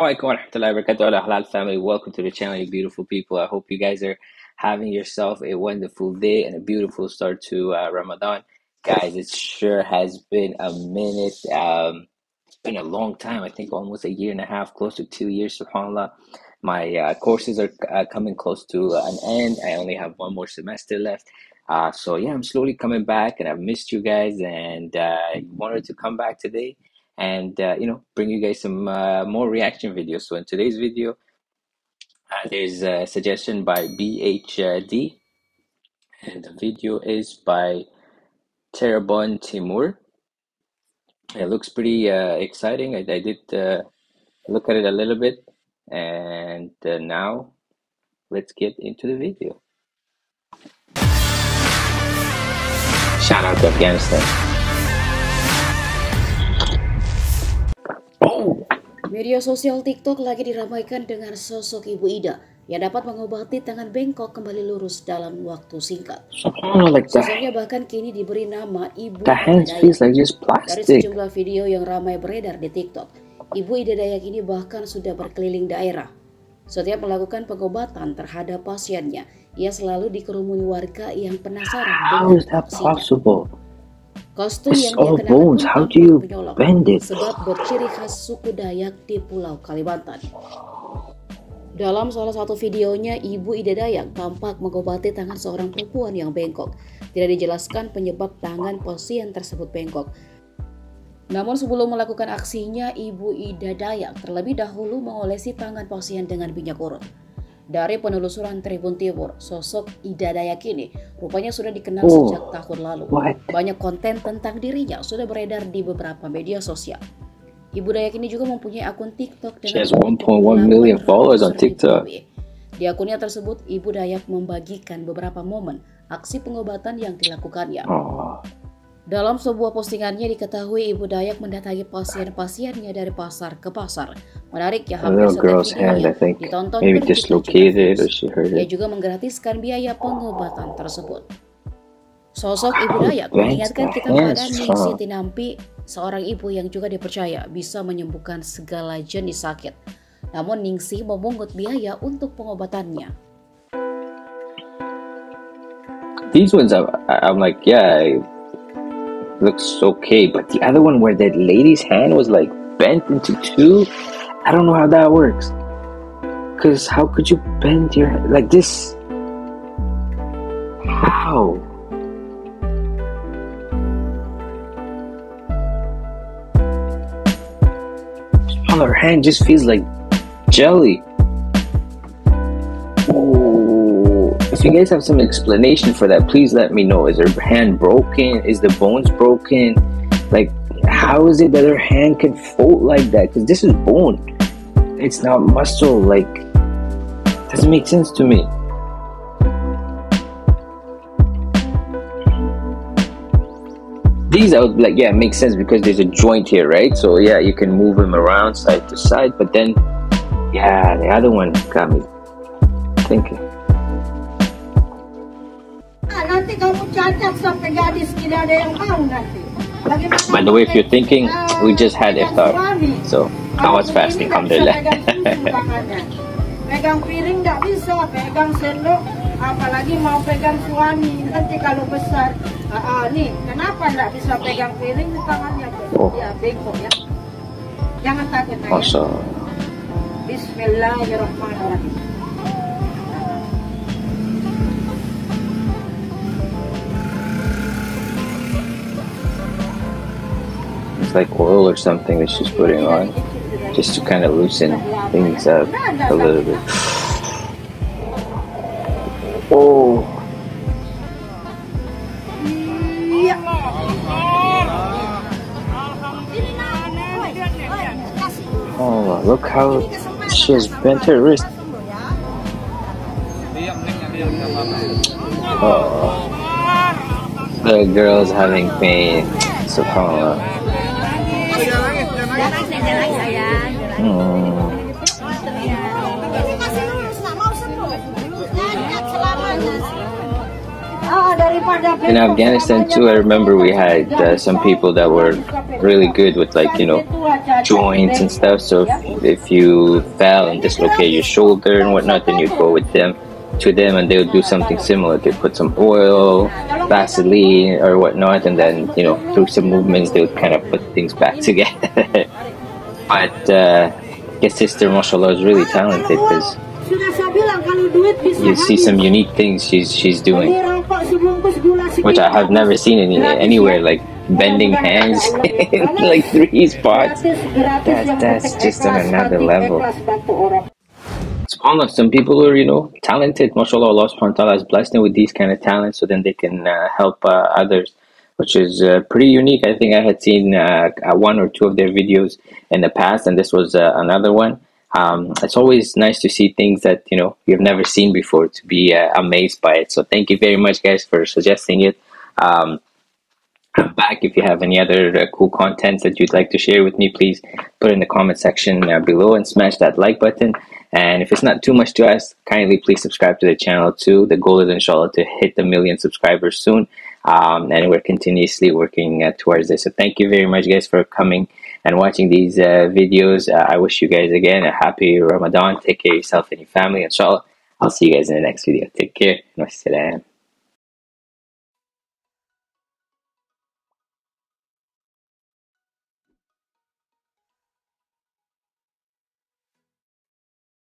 Assalamu alaikum wa rahmatullahi wa barakatuh, ala halal family. Welcome to the channel, you beautiful people. I hope you guys are having yourself a wonderful day and a beautiful start to Ramadan. Guys, it sure has been a minute. It's been a long time, I think almost a year and a half, close to 2 years, subhanAllah. My courses are coming close to an end. I only have one more semester left. So yeah, I'm slowly coming back and I've missed you guys and I wanted to come back today and bring you guys some more reaction videos. So in today's video, there's a suggestion by B.H.D. and the video is by Tribun Timur. It looks pretty exciting. I did look at it a little bit, and now let's get into the video. Shout out to Afghanistan. Media sosial TikTok lagi diramaikan dengan sosok Ibu Ida yang dapat mengobati tangan bengkok kembali lurus dalam waktu singkat. Sosoknya bahkan kini diberi nama Ibu Ida Dayak. Dari sejumlah video yang ramai beredar di TikTok, Ibu Ida Dayak ini bahkan sudah berkeliling daerah. Setiap melakukan pengobatan terhadap pasiennya, ia selalu dikerumuni warga yang penasaran dengan kondisinya. Kostum yang dia kenakan pun penyolok sebab berciri khas suku Dayak di Pulau Kalimantan. Dalam salah satu videonya, Ibu Ida Dayak tampak mengobati tangan seorang perempuan yang bengkok. Tidak dijelaskan penyebab tangan pasien tersebut bengkok. Namun sebelum melakukan aksinya, Ibu Ida Dayak terlebih dahulu mengolesi tangan pasien dengan minyak urut. Dari penelusuran Tribun Timur, sosok Ida Dayak ini rupanya sudah dikenal sejak tahun lalu. Banyak konten tentang dirinya sudah beredar di beberapa media sosial. Ibu Dayak ini juga mempunyai akun TikTok dengan 1.1 million followers on TikTok. Di akunnya tersebut, Ibu Dayak membagikan beberapa momen aksi pengobatan yang dilakukannya. Dalam sebuah postingannya diketahui Ibu Dayak mendatangi pasien-pasiennya dari pasar ke pasar. Menariknya, hampir setiap videonya ditonton berjuta-juta. Ia juga menggratiskan biaya pengobatan tersebut. Sosok Ibu Dayak mengingatkan kita pada Ningsih Tinampi, seorang ibu yang juga dipercaya bisa menyembuhkan segala jenis sakit. Namun Ningsih memungut biaya untuk pengobatannya. These ones, I'm like, yeah, it looks okay, but the other one where that lady's hand was like bent into two. I don't know how that works, because how could you bend your head like this? How? Her hand just feels like jelly. Oh, if you guys have some explanation for that, please let me know. Is her hand broken? Is the bones broken? Like, how is it that her hand can fold like that? Because this is bone, it's not muscle. Like, doesn't make sense to me. These I would like, yeah, it makes sense because there's a joint here, right? So yeah, you can move them around side to side. But then, yeah, the other one got me thinking. Nanti kamu cacat sampai gadis tidak ada yang mau nanti. By the way, if you're thinking, we just had iftar, so I was fasting, alhamdulillah. Pegang piring tidak bisa, pegang sendok, apalagi mau pegang suami. Nanti kalau besar, nih, kenapa tidak bisa pegang piring di tangannya? Ya, bengkok ya. Jangan takut. Bismillahirrahmanirrahim. Like oil or something that she's putting on just to kind of loosen things up a little bit. Oh, oh, look how she has bent her wrist. Oh, the girl's having pain, subhanallah. Dari In Afghanistan too, I remember we had some people that were really good with, like, you know, joints and stuff. So if you fell and dislocate your shoulder and whatnot, then you go with them to them and they'll do something similar. They put some oil, Vaseline or whatnot, and then, you know, through some movements they'll kind of put things back together. But your sister, mashallah, is really talented because you see some unique things she's doing, which I have never seen anywhere, like bending hands in like 3 spots. That's just on another level. SubhanAllah, some people are, you know, talented. Mashallah, Allah subhanahu wa ta'ala has blessed them with these kind of talents, so then they can help others, which is pretty unique. I think I had seen 1 or 2 of their videos in the past, and this was another one. It's always nice to see things that, you know, you've never seen before, to be amazed by it. So thank you very much, guys, for suggesting it. I'm back. If you have any other cool content that you'd like to share with me, please put it in the comment section below and smash that like button. And if it's not too much to ask, kindly please subscribe to the channel too. The goal is, inshallah, to hit the 1,000,000 subscribers soon, and we're continuously working towards this. So thank you very much, guys, for coming and watching these videos. I wish you guys again a happy Ramadan. Take care of yourself and your family, inshallah. I'll see you guys in the next video. Take care. Wassalam.